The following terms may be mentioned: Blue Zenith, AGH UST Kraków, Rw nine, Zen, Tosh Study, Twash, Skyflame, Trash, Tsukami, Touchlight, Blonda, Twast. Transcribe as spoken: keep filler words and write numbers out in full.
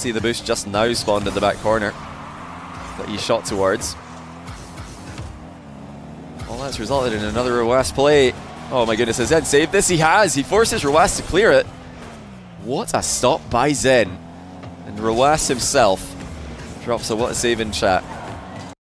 see the boost just now spawned in the back corner that he shot towards. Well, that's resulted in another Rw nine play. Oh my goodness, has Zen saved this? He has! He forces Rw nine to clear it. What a stop by Zen. And Rw nine himself drops a what a save in chat.